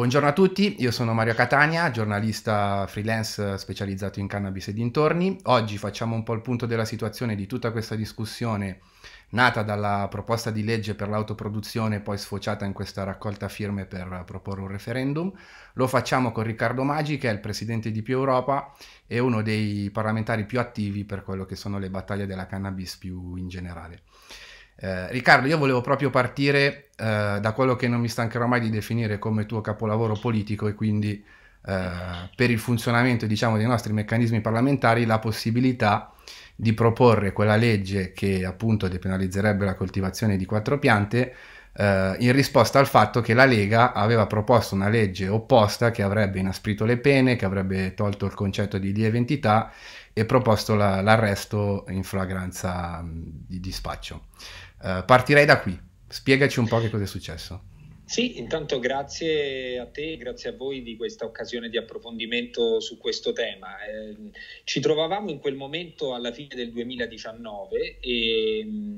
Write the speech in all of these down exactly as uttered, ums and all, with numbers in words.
Buongiorno a tutti, io sono Mario Catania, giornalista freelance specializzato in cannabis e dintorni. Oggi facciamo un po' il punto della situazione di tutta questa discussione nata dalla proposta di legge per l'autoproduzione, poi sfociata in questa raccolta firme per proporre un referendum. Lo facciamo con Riccardo Magi, che è il presidente di Più Europa e uno dei parlamentari più attivi per quello che sono le battaglie della cannabis più in generale. Eh, Riccardo, io volevo proprio partire eh, da quello che non mi stancherò mai di definire come tuo capolavoro politico e quindi eh, per il funzionamento, diciamo, dei nostri meccanismi parlamentari, la possibilità di proporre quella legge che appunto depenalizzerebbe la coltivazione di quattro piante eh, in risposta al fatto che la Lega aveva proposto una legge opposta che avrebbe inasprito le pene, che avrebbe tolto il concetto di lieve entità e proposto l'arresto la, in flagranza di, di spaccio. Uh, partirei da qui, spiegaci un po' che cosa è successo. Sì, intanto grazie a te, grazie a voi di questa occasione di approfondimento su questo tema. Eh, ci trovavamo in quel momento alla fine del duemiladiciannove e mh,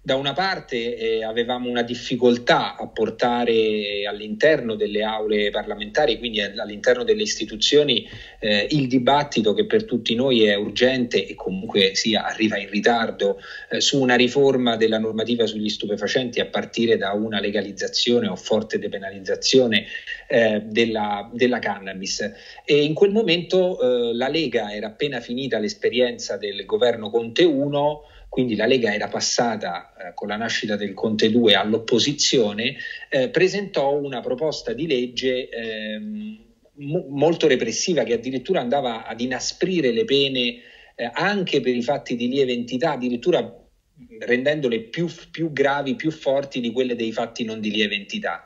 da una parte eh, avevamo una difficoltà a portare all'interno delle aule parlamentari, quindi all'interno delle istituzioni, eh, il dibattito che per tutti noi è urgente e comunque sia arriva in ritardo eh, su una riforma della normativa sugli stupefacenti a partire da una legalizzazione o forte depenalizzazione eh, della, della cannabis. E in quel momento eh, la Lega era appena finita l'esperienza del governo Conte uno, quindi la Lega era passata eh, con la nascita del Conte due all'opposizione, eh, presentò una proposta di legge ehm, molto repressiva che addirittura andava ad inasprire le pene eh, anche per i fatti di lieve entità, addirittura rendendole più, più gravi, più forti di quelle dei fatti non di lieve entità.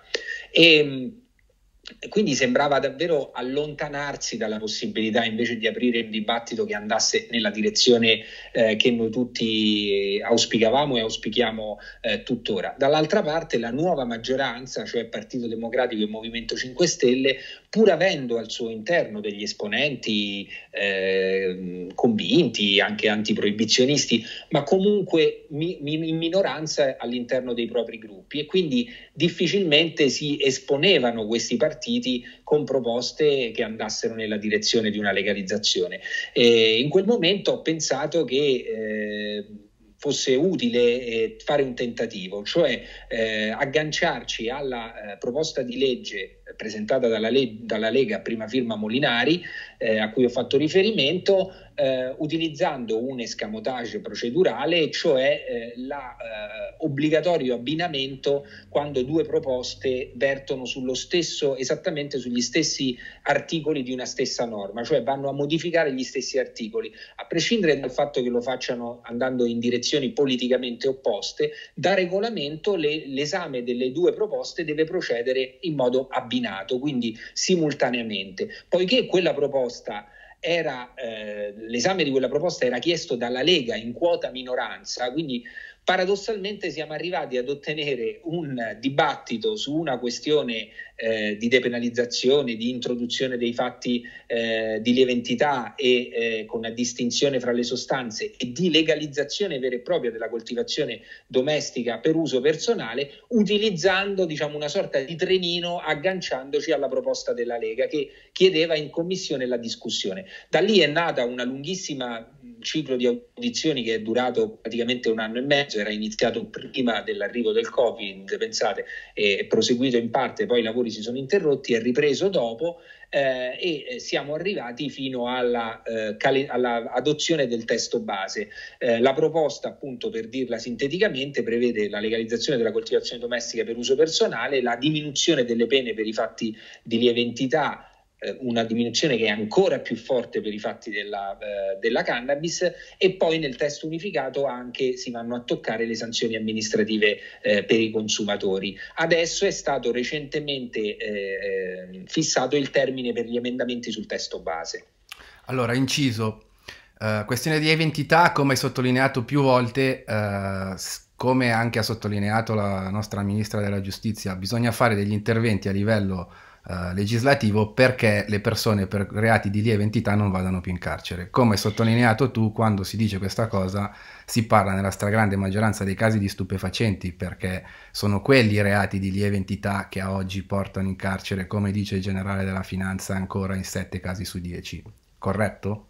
E, quindi sembrava davvero allontanarsi dalla possibilità invece di aprire un dibattito che andasse nella direzione eh, che noi tutti auspicavamo e auspichiamo eh, tuttora. Dall'altra parte la nuova maggioranza, cioè Partito Democratico e Movimento cinque Stelle, pur avendo al suo interno degli esponenti eh, convinti, anche antiproibizionisti, ma comunque mi, mi, in minoranza all'interno dei propri gruppi, e quindi difficilmente si esponevano questi partiti partiti con proposte che andassero nella direzione di una legalizzazione. E in quel momento ho pensato che eh, fosse utile eh, fare un tentativo, cioè eh, agganciarci alla eh, proposta di legge presentata dalla, le dalla Lega, prima firma Molinari, eh, a cui ho fatto riferimento, eh, utilizzando un escamotage procedurale, cioè eh, l'obbligatorio eh, abbinamento quando due proposte vertono sullo stesso, esattamente sugli stessi articoli di una stessa norma, cioè vanno a modificare gli stessi articoli, a prescindere dal fatto che lo facciano andando in direzioni politicamente opposte. Da regolamento l'esame delle due proposte deve procedere in modo abbinato, quindi simultaneamente. Poiché quella proposta era eh, l'esame di quella proposta era chiesto dalla Lega in quota minoranza, quindi paradossalmente siamo arrivati ad ottenere un dibattito su una questione eh, di depenalizzazione, di introduzione dei fatti eh, di lieve entità e eh, con una distinzione fra le sostanze, e di legalizzazione vera e propria della coltivazione domestica per uso personale, utilizzando, diciamo, una sorta di trenino, agganciandoci alla proposta della Lega che chiedeva in commissione la discussione. Da lì è nata una lunghissima ciclo di audizioni che è durato praticamente un anno e mezzo. Era iniziato prima dell'arrivo del Covid, pensate, è proseguito in parte, poi i lavori si sono interrotti, è ripreso dopo eh, e siamo arrivati fino all'adozione eh, all del testo base. Eh, la proposta, appunto, per dirla sinteticamente, prevede la legalizzazione della coltivazione domestica per uso personale, la diminuzione delle pene per i fatti di lieve entità, una diminuzione che è ancora più forte per i fatti della, eh, della cannabis, e poi nel testo unificato anche si vanno a toccare le sanzioni amministrative eh, per i consumatori. Adesso è stato recentemente eh, fissato il termine per gli emendamenti sul testo base. Allora, inciso, eh, questione di identità, come hai sottolineato più volte, eh, come anche ha sottolineato la nostra Ministra della Giustizia, bisogna fare degli interventi a livello eh, legislativo perché le persone per reati di lieve entità non vadano più in carcere. Come hai sottolineato tu, quando si dice questa cosa si parla nella stragrande maggioranza dei casi di stupefacenti, perché sono quelli i reati di lieve entità che a oggi portano in carcere, come dice il generale della finanza, ancora in sette casi su dieci. Corretto?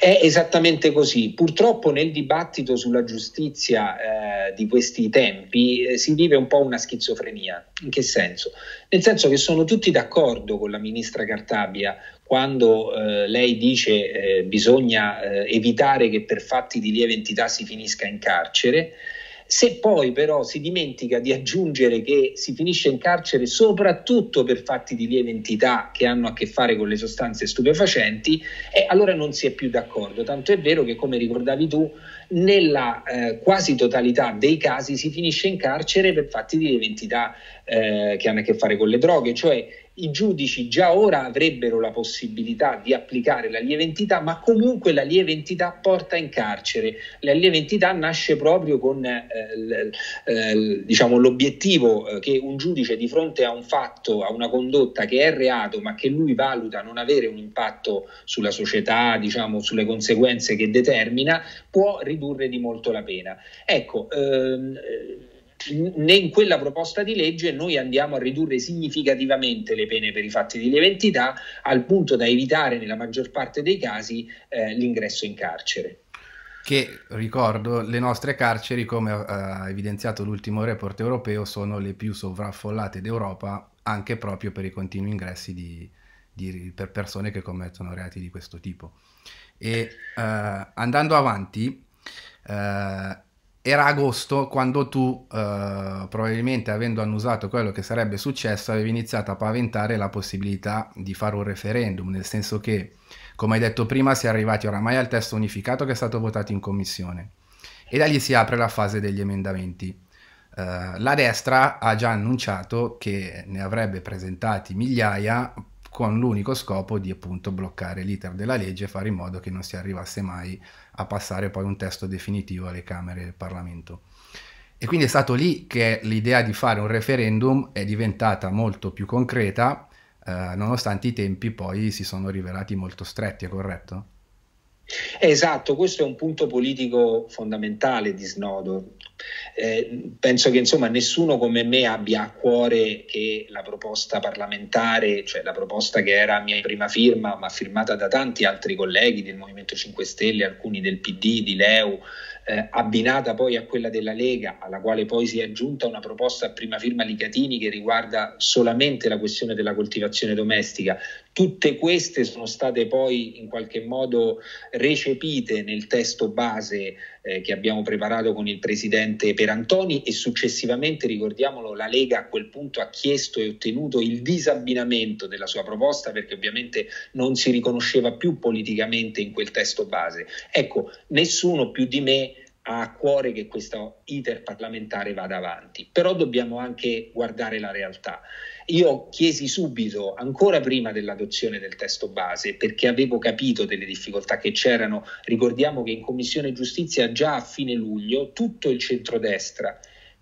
È esattamente così. Purtroppo nel dibattito sulla giustizia eh, di questi tempi eh, si vive un po' una schizofrenia. In che senso? Nel senso che sono tutti d'accordo con la ministra Cartabia quando eh, lei dice eh, bisogna eh, evitare che per fatti di lieve entità si finisca in carcere. Se poi però si dimentica di aggiungere che si finisce in carcere soprattutto per fatti di lieve entità che hanno a che fare con le sostanze stupefacenti, eh, allora non si è più d'accordo. Tanto è vero che, come ricordavi tu, nella eh, quasi totalità dei casi si finisce in carcere per fatti di lieve entità eh, che hanno a che fare con le droghe, cioè i giudici già ora avrebbero la possibilità di applicare la lieve entità, ma comunque la lieve entità porta in carcere. La lieve entità nasce proprio con eh, l, eh, diciamo, l'obiettivo eh, che un giudice di fronte a un fatto, a una condotta che è reato ma che lui valuta non avere un impatto sulla società, diciamo, sulle conseguenze che determina, può ridurre di molto la pena. Ecco, ehm, né in quella proposta di legge noi andiamo a ridurre significativamente le pene per i fatti di lieve entità, al punto da evitare nella maggior parte dei casi eh, l'ingresso in carcere. Che, ricordo, le nostre carceri, come ha evidenziato l'ultimo report europeo, sono le più sovraffollate d'Europa, anche proprio per i continui ingressi di, di, per persone che commettono reati di questo tipo. E eh, andando avanti, eh, era agosto quando tu, eh, probabilmente avendo annusato quello che sarebbe successo, avevi iniziato a paventare la possibilità di fare un referendum, nel senso che, come hai detto prima, si è arrivati oramai al testo unificato che è stato votato in commissione e da lì si apre la fase degli emendamenti. Eh, la destra ha già annunciato che ne avrebbe presentati migliaia con l'unico scopo di, appunto, bloccare l'iter della legge e fare in modo che non si arrivasse mai a passare poi un testo definitivo alle Camere del Parlamento. E quindi è stato lì che l'idea di fare un referendum è diventata molto più concreta, eh, nonostante i tempi poi si sono rivelati molto stretti, è corretto? Esatto, questo è un punto politico fondamentale di snodo. Eh, penso che, insomma, nessuno come me abbia a cuore che la proposta parlamentare, cioè la proposta che era a mia prima firma ma firmata da tanti altri colleghi del Movimento cinque Stelle, alcuni del P D, di Leu, eh, abbinata poi a quella della Lega, alla quale poi si è aggiunta una proposta a prima firma Licatini che riguarda solamente la questione della coltivazione domestica, tutte queste sono state poi in qualche modo recepite nel testo base eh, che abbiamo preparato con il Presidente Perantoni, e successivamente, ricordiamolo, la Lega a quel punto ha chiesto e ottenuto il disabbinamento della sua proposta, perché ovviamente non si riconosceva più politicamente in quel testo base. Ecco, nessuno più di me ha a cuore che questo iter parlamentare vada avanti, però dobbiamo anche guardare la realtà. Io chiesi subito, ancora prima dell'adozione del testo base, perché avevo capito delle difficoltà che c'erano. Ricordiamo che in Commissione Giustizia già a fine luglio tutto il centrodestra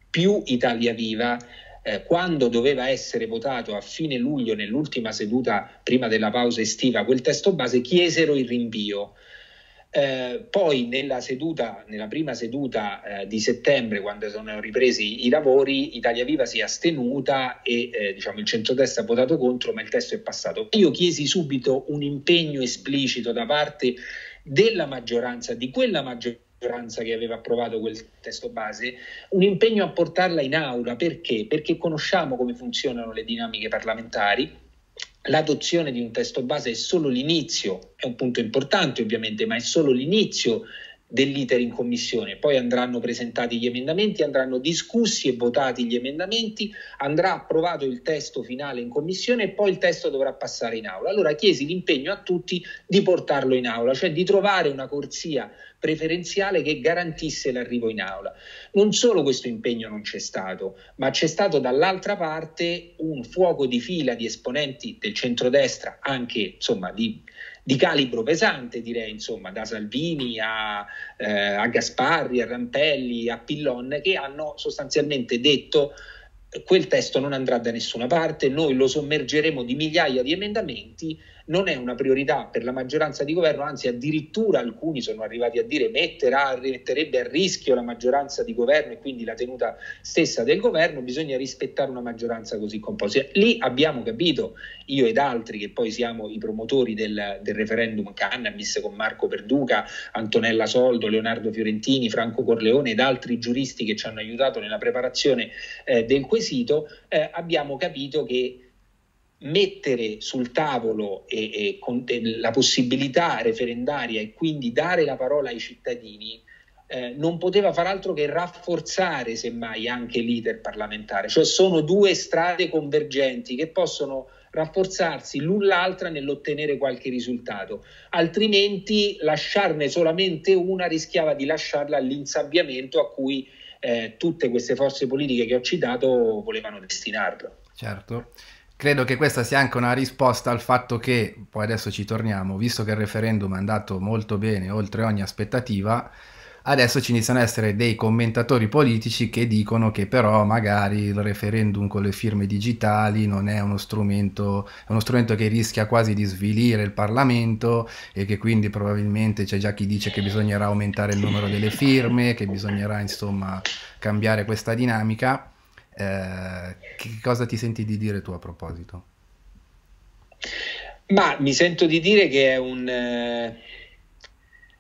più Italia Viva, eh, quando doveva essere votato a fine luglio nell'ultima seduta prima della pausa estiva quel testo base, chiesero il rinvio. Eh, poi nella seduta, nella prima seduta eh, di settembre, quando sono ripresi i lavori, Italia Viva si è astenuta e eh, diciamo, il centrodestra ha votato contro, ma il testo è passato. Io chiesi subito un impegno esplicito da parte della maggioranza, di quella maggioranza che aveva approvato quel testo base, un impegno a portarla in aula. Perché? Perché conosciamo come funzionano le dinamiche parlamentari. L'adozione di un testo base è solo l'inizio, è un punto importante ovviamente, ma è solo l'inizio dell'iter in commissione. Poi andranno presentati gli emendamenti, andranno discussi e votati gli emendamenti, andrà approvato il testo finale in commissione e poi il testo dovrà passare in aula. Allora chiesi l'impegno a tutti di portarlo in aula, cioè di trovare una corsia preferenziale che garantisse l'arrivo in aula. Non solo questo impegno non c'è stato, ma c'è stato dall'altra parte un fuoco di fila di esponenti del centrodestra, anche, insomma, di, di calibro pesante, direi, insomma, da Salvini a, eh, a Gasparri, a Rampelli, a Pillon, che hanno sostanzialmente detto quel testo non andrà da nessuna parte, noi lo sommergeremo di migliaia di emendamenti, non è una priorità per la maggioranza di governo, anzi addirittura alcuni sono arrivati a dire metterà, metterebbe a rischio la maggioranza di governo e quindi la tenuta stessa del governo, bisogna rispettare una maggioranza così composta. Lì abbiamo capito, io ed altri che poi siamo i promotori del, del referendum cannabis con Marco Perduca, Antonella Soldo, Leonardo Fiorentini, Franco Corleone ed altri giuristi che ci hanno aiutato nella preparazione eh, del quesito, eh, abbiamo capito che mettere sul tavolo e, e con, e la possibilità referendaria e quindi dare la parola ai cittadini eh, non poteva far altro che rafforzare semmai anche l'iter parlamentare, cioè sono due strade convergenti che possono rafforzarsi l'un l'altra nell'ottenere qualche risultato, altrimenti lasciarne solamente una rischiava di lasciarla all'insabbiamento a cui eh, tutte queste forze politiche che ho citato volevano destinarlo. Certo. Credo che questa sia anche una risposta al fatto che, poi adesso ci torniamo, visto che il referendum è andato molto bene, oltre ogni aspettativa, adesso ci iniziano ad essere dei commentatori politici che dicono che però magari il referendum con le firme digitali non è uno strumento, è uno strumento che rischia quasi di svilire il Parlamento e che quindi probabilmente c'è già chi dice che bisognerà aumentare il numero delle firme, che bisognerà insomma cambiare questa dinamica. Eh, che cosa ti senti di dire tu a proposito? Ma mi sento di dire che è un, eh,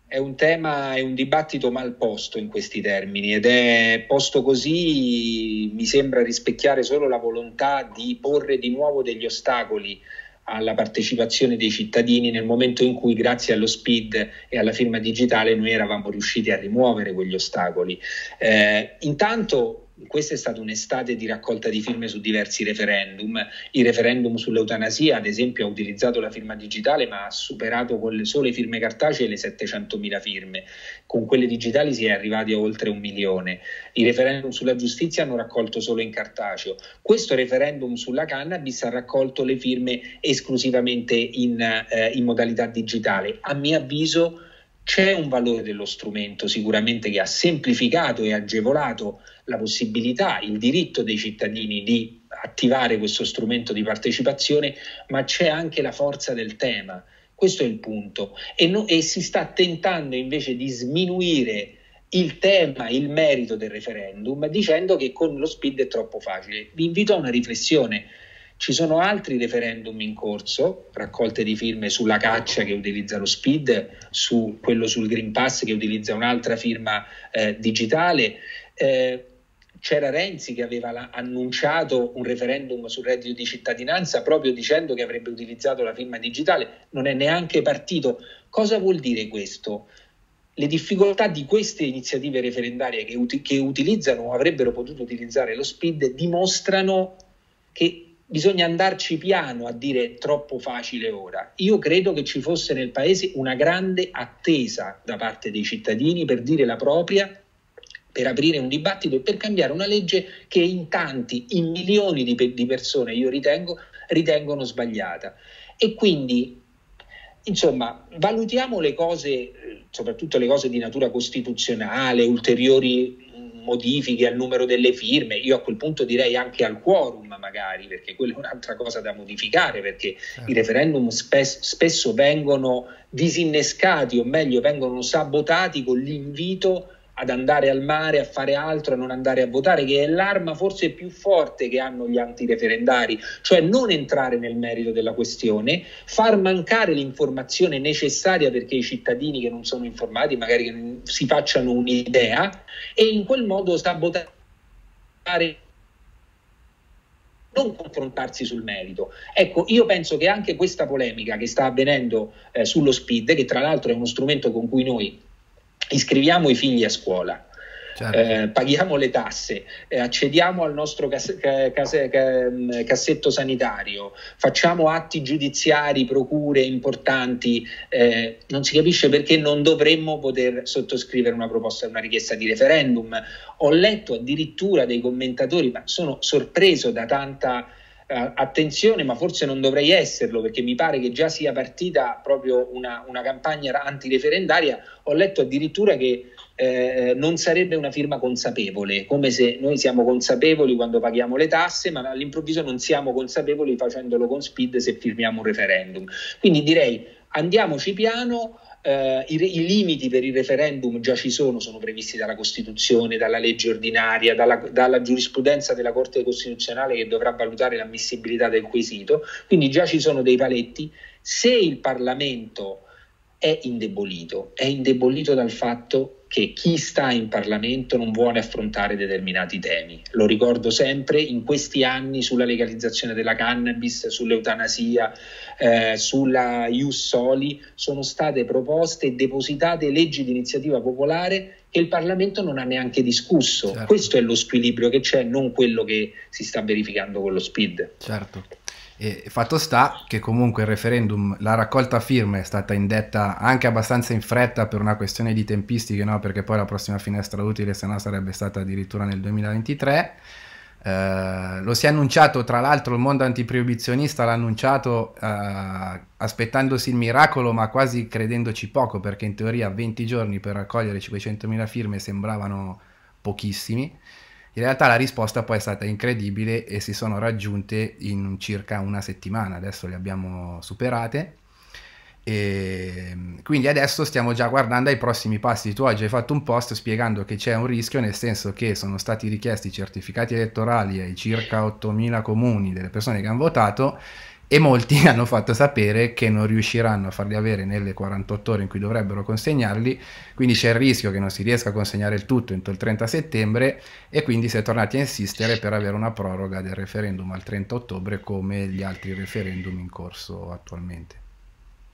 è un tema, è un dibattito mal posto in questi termini, ed è posto così mi sembra rispecchiare solo la volontà di porre di nuovo degli ostacoli alla partecipazione dei cittadini nel momento in cui grazie allo SPID e alla firma digitale noi eravamo riusciti a rimuovere quegli ostacoli. Eh, intanto questa è stata un'estate di raccolta di firme su diversi referendum, il referendum sull'eutanasia ad esempio ha utilizzato la firma digitale ma ha superato con le sole firme cartacee le settecentomila firme, con quelle digitali si è arrivati a oltre un milione, i referendum sulla giustizia hanno raccolto solo in cartaceo, questo referendum sulla cannabis ha raccolto le firme esclusivamente in, eh, in modalità digitale, a mio avviso c'è un valore dello strumento sicuramente che ha semplificato e agevolato la possibilità, il diritto dei cittadini di attivare questo strumento di partecipazione, ma c'è anche la forza del tema, questo è il punto, e, no, e si sta tentando invece di sminuire il tema, il merito del referendum dicendo che con lo SPID è troppo facile. Vi invito a una riflessione. Ci sono altri referendum in corso, raccolte di firme sulla caccia che utilizza lo SPID, su quello sul Green Pass che utilizza un'altra firma eh, digitale. Eh, c'era Renzi che aveva la, annunciato un referendum sul reddito di cittadinanza proprio dicendo che avrebbe utilizzato la firma digitale, non è neanche partito. Cosa vuol dire questo? Le difficoltà di queste iniziative referendarie che, ut- che utilizzano o avrebbero potuto utilizzare lo SPID dimostrano che bisogna andarci piano a dire troppo facile ora. Io credo che ci fosse nel Paese una grande attesa da parte dei cittadini per dire la propria, per aprire un dibattito e per cambiare una legge che in tanti, in milioni di, pe- di persone, io ritengo, ritengono sbagliata. E quindi, insomma, valutiamo le cose, soprattutto le cose di natura costituzionale, ulteriori modifiche al numero delle firme, io a quel punto direi anche al quorum magari, perché quella è un'altra cosa da modificare, perché certo. I referendum spes- spesso vengono disinnescati o meglio vengono sabotati con l'invito ad andare al mare, a fare altro, a non andare a votare, che è l'arma forse più forte che hanno gli antireferendari, cioè non entrare nel merito della questione, far mancare l'informazione necessaria perché i cittadini che non sono informati magari si facciano un'idea e in quel modo sabotare, non confrontarsi sul merito. Ecco, io penso che anche questa polemica che sta avvenendo eh, sullo SPID, che tra l'altro è uno strumento con cui noi iscriviamo i figli a scuola, certo. eh, paghiamo le tasse, eh, accediamo al nostro cas- cas- cas- cassetto sanitario, facciamo atti giudiziari, procure importanti, eh, non si capisce perché non dovremmo poter sottoscrivere una proposta, una richiesta di referendum. Ho letto addirittura dei commentatori, ma sono sorpreso da tanta Uh, attenzione, ma forse non dovrei esserlo perché mi pare che già sia partita proprio una, una campagna antireferendaria. Ho letto addirittura che eh, non sarebbe una firma consapevole, come se noi siamo consapevoli quando paghiamo le tasse, ma all'improvviso non siamo consapevoli facendolo con SPID se firmiamo un referendum. Quindi direi andiamoci piano. Uh, i, i limiti per il referendum già ci sono, sono previsti dalla Costituzione, dalla legge ordinaria, dalla, dalla giurisprudenza della Corte Costituzionale che dovrà valutare l'ammissibilità del quesito, quindi già ci sono dei paletti. Se il Parlamento è indebolito, è indebolito dal fatto che chi sta in Parlamento non vuole affrontare determinati temi. Lo ricordo sempre, in questi anni sulla legalizzazione della cannabis, sull'eutanasia, eh, sulla ius soli, sono state proposte e depositate leggi di iniziativa popolare che il Parlamento non ha neanche discusso. Certo. Questo è lo squilibrio che c'è, non quello che si sta verificando con lo SPID. Certo. E fatto sta che comunque il referendum, la raccolta firme è stata indetta anche abbastanza in fretta per una questione di tempistiche, no? Perché poi la prossima finestra utile se no sarebbe stata addirittura nel duemilaventitré. Eh, lo si è annunciato, tra l'altro il mondo antiproibizionista l'ha annunciato eh, aspettandosi il miracolo ma quasi credendoci poco, perché in teoria venti giorni per raccogliere cinquecentomila firme sembravano pochissimi. In realtà la risposta poi è stata incredibile e si sono raggiunte in circa una settimana, adesso le abbiamo superate, e quindi adesso stiamo già guardando ai prossimi passi. Tu oggi hai fatto un post spiegando che c'è un rischio, nel senso che sono stati richiesti certificati elettorali ai circa ottomila comuni delle persone che hanno votato e molti hanno fatto sapere che non riusciranno a farli avere nelle quarantotto ore in cui dovrebbero consegnarli, quindi c'è il rischio che non si riesca a consegnare il tutto entro il trenta settembre e quindi si è tornati a insistere per avere una proroga del referendum al trenta ottobre come gli altri referendum in corso attualmente.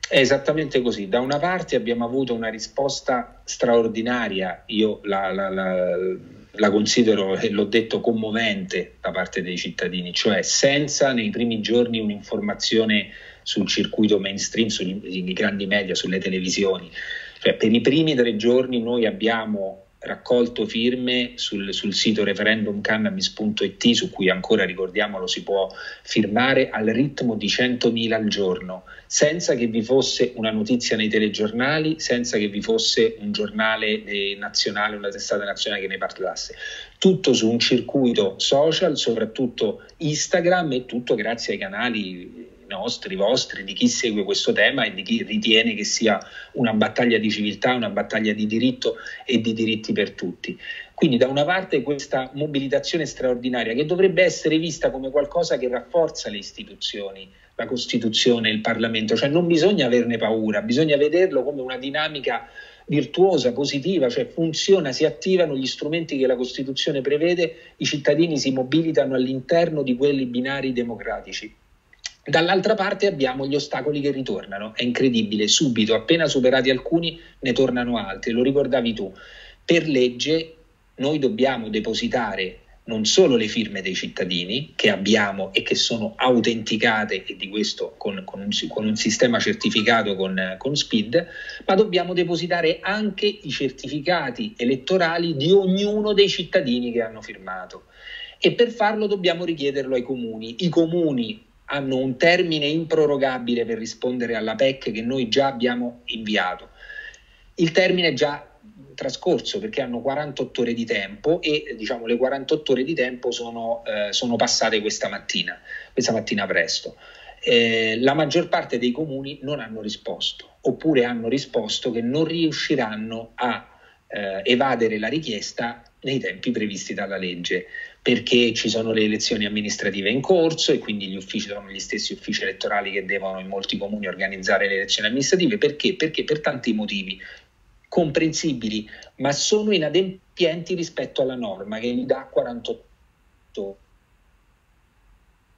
È esattamente così. Da una parte abbiamo avuto una risposta straordinaria, io la, la, la, la considero, e l'ho detto, commovente da parte dei cittadini, cioè senza nei primi giorni un'informazione sul circuito mainstream, sui grandi media, sulle televisioni. Cioè, per i primi tre giorni noi abbiamo raccolto firme sul, sul sito referendum cannabis punto it, su cui ancora, ricordiamolo, si può firmare al ritmo di centomila al giorno, senza che vi fosse una notizia nei telegiornali, senza che vi fosse un giornale nazionale, una testata nazionale che ne parlasse. Tutto su un circuito social, soprattutto Instagram, e tutto grazie ai canali nostri, vostri, di chi segue questo tema e di chi ritiene che sia una battaglia di civiltà, una battaglia di diritto e di diritti per tutti. Quindi da una parte questa mobilitazione straordinaria che dovrebbe essere vista come qualcosa che rafforza le istituzioni, la Costituzione, il Parlamento, cioè non bisogna averne paura, bisogna vederlo come una dinamica virtuosa, positiva, cioè funziona, si attivano gli strumenti che la Costituzione prevede, i cittadini si mobilitano all'interno di quelli binari democratici. Dall'altra parte abbiamo gli ostacoli che ritornano, è incredibile, subito, appena superati alcuni ne tornano altri, lo ricordavi tu. Per legge noi dobbiamo depositare non solo le firme dei cittadini che abbiamo e che sono autenticate, e di questo con, con, un, con un sistema certificato con, con SPID, ma dobbiamo depositare anche i certificati elettorali di ognuno dei cittadini che hanno firmato, e per farlo dobbiamo richiederlo ai comuni. I comuni hanno un termine improrogabile per rispondere alla P E C che noi già abbiamo inviato. Il termine è già trascorso perché hanno quarantotto ore di tempo e diciamo le quarantotto ore di tempo sono, eh, sono passate questa mattina, questa mattina presto. Eh, la maggior parte dei comuni non hanno risposto, oppure hanno risposto che non riusciranno a eh, evadere la richiesta nei tempi previsti dalla legge, perché ci sono le elezioni amministrative in corso e quindi gli uffici sono gli stessi uffici elettorali che devono in molti comuni organizzare le elezioni amministrative. Perché? Perché per tanti motivi comprensibili, ma sono inadempienti rispetto alla norma che gli dà quarantotto.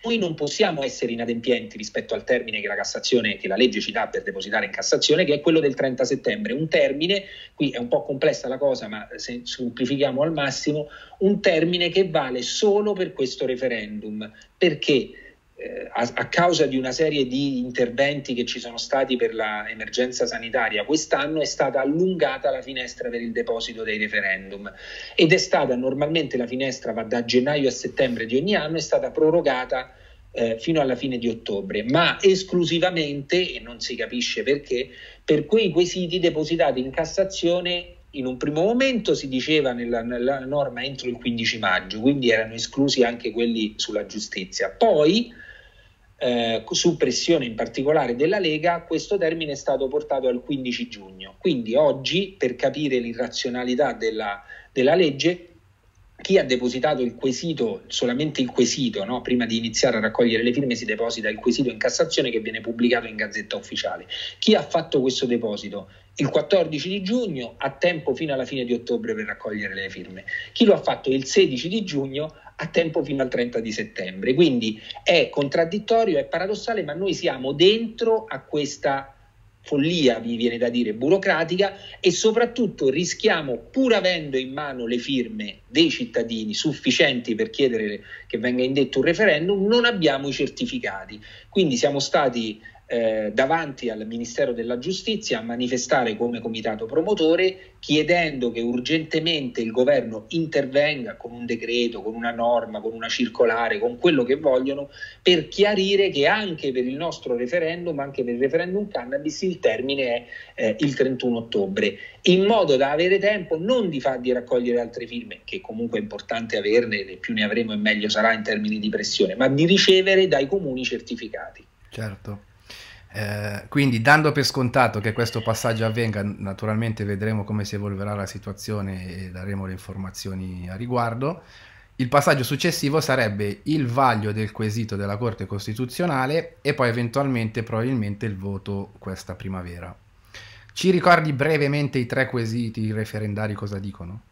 Noi non possiamo essere inadempienti rispetto al termine che la Cassazione, che la legge ci dà per depositare in Cassazione, che è quello del trenta settembre, un termine, qui è un po' complessa la cosa ma se semplifichiamo al massimo, un termine che vale solo per questo referendum, perché eh, a, a causa di una serie di interventi che ci sono stati per l'emergenza sanitaria quest'anno è stata allungata la finestra per il deposito dei referendum, ed è stata, normalmente la finestra va da gennaio a settembre di ogni anno, è stata prorogata eh, fino alla fine di ottobre, ma esclusivamente, e non si capisce perché, per quei quesiti depositati in Cassazione in un primo momento si diceva nella, nella norma entro il quindici maggio, quindi erano esclusi anche quelli sulla giustizia. Poi, eh, su pressione in particolare della Lega, questo termine è stato portato al quindici giugno. Quindi oggi, per capire l'irrazionalità della, della legge, chi ha depositato il quesito, solamente il quesito, no? Prima di iniziare a raccogliere le firme si deposita il quesito in Cassazione che viene pubblicato in Gazzetta Ufficiale. Chi ha fatto questo deposito? Il quattordici di giugno ha tempo fino alla fine di ottobre per raccogliere le firme. Chi lo ha fatto il sedici di giugno ha tempo fino al trenta di settembre. Quindi è contraddittorio, è paradossale, ma noi siamo dentro a questa follia, mi viene da dire, burocratica, e soprattutto rischiamo, pur avendo in mano le firme dei cittadini sufficienti per chiedere che venga indetto un referendum, non abbiamo i certificati. Quindi siamo stati eh, davanti al Ministero della Giustizia a manifestare come comitato promotore, chiedendo che urgentemente il governo intervenga con un decreto, con una norma, con una circolare, con quello che vogliono, per chiarire che anche per il nostro referendum, anche per il referendum cannabis, il termine è eh, il trentuno ottobre, in modo da avere tempo non di fargli raccogliere altre firme, che comunque è importante averne, e più ne avremo e meglio sarà in termini di pressione, ma di ricevere dai comuni certificati. Certo. Eh, quindi, dando per scontato che questo passaggio avvenga, naturalmente vedremo come si evolverà la situazione e daremo le informazioni a riguardo. Il passaggio successivo sarebbe il vaglio del quesito della Corte Costituzionale e poi eventualmente probabilmente il voto questa primavera. Ci ricordi brevemente i tre quesiti referendari cosa dicono?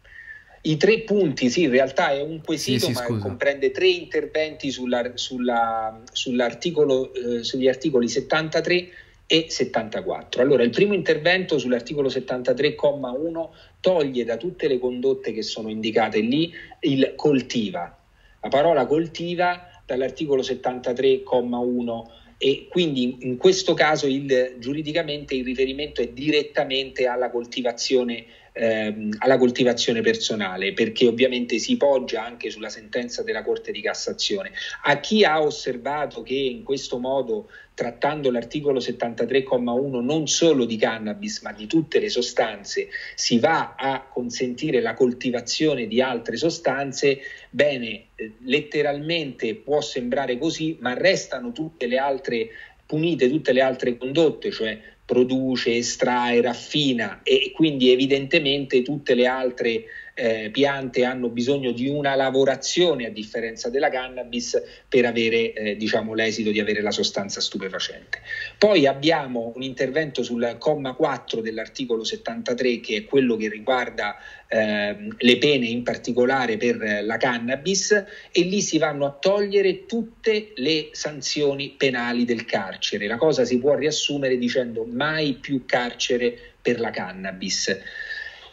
I tre punti, sì, in realtà è un quesito, sì, sì, ma scusa. comprende tre interventi sulla, sulla, sull'articolo, eh, sugli articoli settantatré e settantaquattro. Allora, il primo intervento sull'articolo settantatré comma uno toglie da tutte le condotte che sono indicate lì il coltiva, la parola coltiva dall'articolo settantatré comma uno. E quindi in questo caso il, giuridicamente il riferimento è direttamente alla coltivazione, ehm, alla coltivazione personale, perché ovviamente si poggia anche sulla sentenza della Corte di Cassazione. A chi ha osservato che in questo modo, trattando l'articolo settantatré comma uno non solo di cannabis ma di tutte le sostanze, si va a consentire la coltivazione di altre sostanze, bene, letteralmente può sembrare così, ma restano tutte le altre punite, tutte le altre condotte, cioè produce, estrae, raffina, e quindi evidentemente tutte le altre eh, piante hanno bisogno di una lavorazione a differenza della cannabis per avere eh, diciamo l'esito di avere la sostanza stupefacente. Poi abbiamo un intervento sul comma quattro dell'articolo settantatré, che è quello che riguarda eh, le pene in particolare per la cannabis, e lì si vanno a togliere tutte le sanzioni penali del carcere. La cosa si può riassumere dicendo: mai più carcere per la cannabis.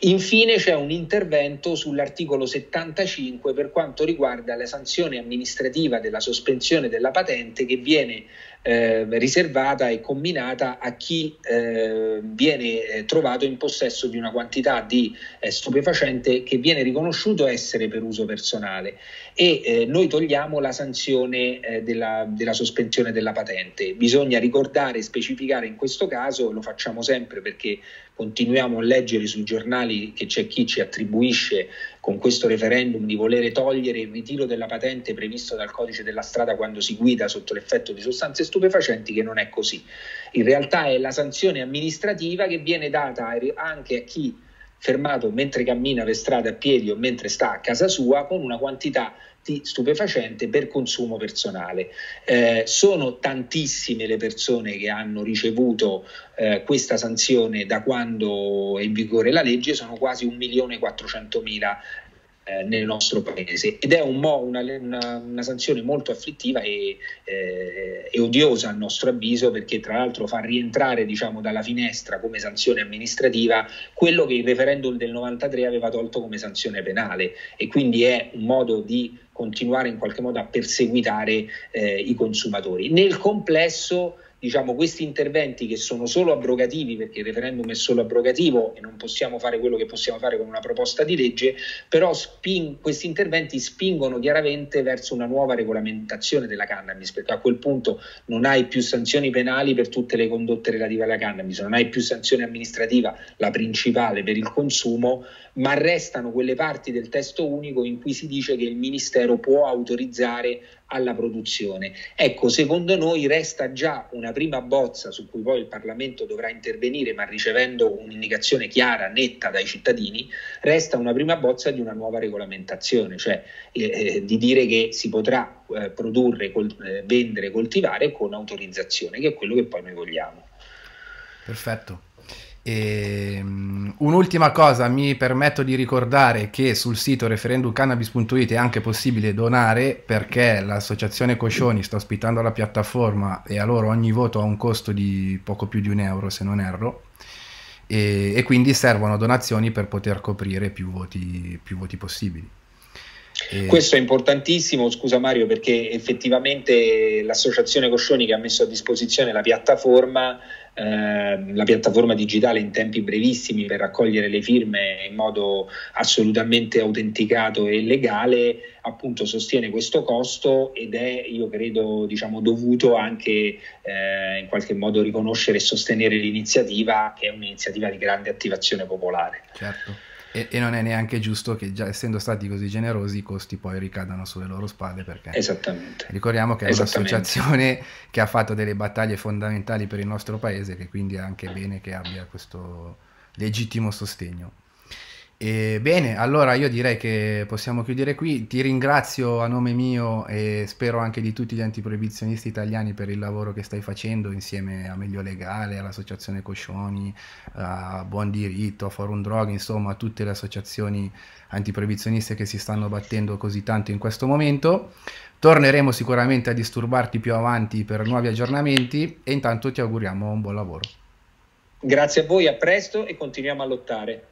Infine c'è un intervento sull'articolo settantacinque per quanto riguarda la sanzione amministrativa della sospensione della patente, che viene eh, riservata e comminata a chi eh, viene trovato in possesso di una quantità di eh, stupefacente che viene riconosciuto essere per uso personale, e eh, noi togliamo la sanzione eh, della, della sospensione della patente. Bisogna ricordare e specificare in questo caso, lo facciamo sempre perché continuiamo a leggere sui giornali che c'è chi ci attribuisce con questo referendum di volere togliere il ritiro della patente previsto dal codice della strada quando si guida sotto l'effetto di sostanze stupefacenti, che non è così. In realtà è la sanzione amministrativa che viene data anche a chi, fermato mentre cammina per strada a piedi o mentre sta a casa sua con una quantità di stupefacente per consumo personale. Eh, sono tantissime le persone che hanno ricevuto eh, questa sanzione da quando è in vigore la legge, sono quasi un milione e quattrocentomila eh, nel nostro paese, ed è un mo, una, una, una sanzione molto afflittiva e, eh, e odiosa a nostro avviso, perché tra l'altro fa rientrare, diciamo, dalla finestra come sanzione amministrativa quello che il referendum del novantatré aveva tolto come sanzione penale, e quindi è un modo di continuare in qualche modo a perseguitare eh, i consumatori. Nel complesso diciamo, questi interventi che sono solo abrogativi, perché il referendum è solo abrogativo e non possiamo fare quello che possiamo fare con una proposta di legge, però spin- questi interventi spingono chiaramente verso una nuova regolamentazione della cannabis, perché a quel punto non hai più sanzioni penali per tutte le condotte relative alla cannabis, non hai più sanzione amministrativa, la principale per il consumo, ma restano quelle parti del testo unico in cui si dice che il Ministero può autorizzare alla produzione. Ecco, secondo noi resta già una prima bozza su cui poi il Parlamento dovrà intervenire, ma ricevendo un'indicazione chiara, netta dai cittadini, resta una prima bozza di una nuova regolamentazione, cioè eh, di dire che si potrà eh, produrre, col, eh, vendere, coltivare con autorizzazione, che è quello che poi noi vogliamo. Perfetto. Ehm, un'ultima cosa, mi permetto di ricordare che sul sito referendum cannabis punto it è anche possibile donare, perché l'associazione Coscioni sta ospitando la piattaforma e a loro ogni voto ha un costo di poco più di un euro, se non erro, e, e quindi servono donazioni per poter coprire più voti, più voti possibili. E... Questo è importantissimo, scusa Mario, perché effettivamente l'associazione Coscioni, che ha messo a disposizione la piattaforma, Eh, la piattaforma digitale, in tempi brevissimi per raccogliere le firme in modo assolutamente autenticato e legale, appunto sostiene questo costo ed è, io credo, diciamo, dovuto anche eh, in qualche modo riconoscere e sostenere l'iniziativa, che è un'iniziativa di grande attivazione popolare. Certo, e, e non è neanche giusto che, già essendo stati così generosi, i costi poi ricadano sulle loro spalle, perché esattamente. Ricordiamo che è un'associazione che ha fatto delle battaglie fondamentali per il nostro paese, che quindi è anche bene che abbia questo legittimo sostegno. E bene, allora io direi che possiamo chiudere qui. Ti ringrazio a nome mio e spero anche di tutti gli antiproibizionisti italiani per il lavoro che stai facendo insieme a Meglio Legale, all'Associazione Coscioni, a Buon Diritto, a Forum Drug, insomma a tutte le associazioni antiproibizioniste che si stanno battendo così tanto in questo momento. Torneremo sicuramente a disturbarti più avanti per nuovi aggiornamenti e intanto ti auguriamo un buon lavoro. Grazie a voi, a presto e continuiamo a lottare.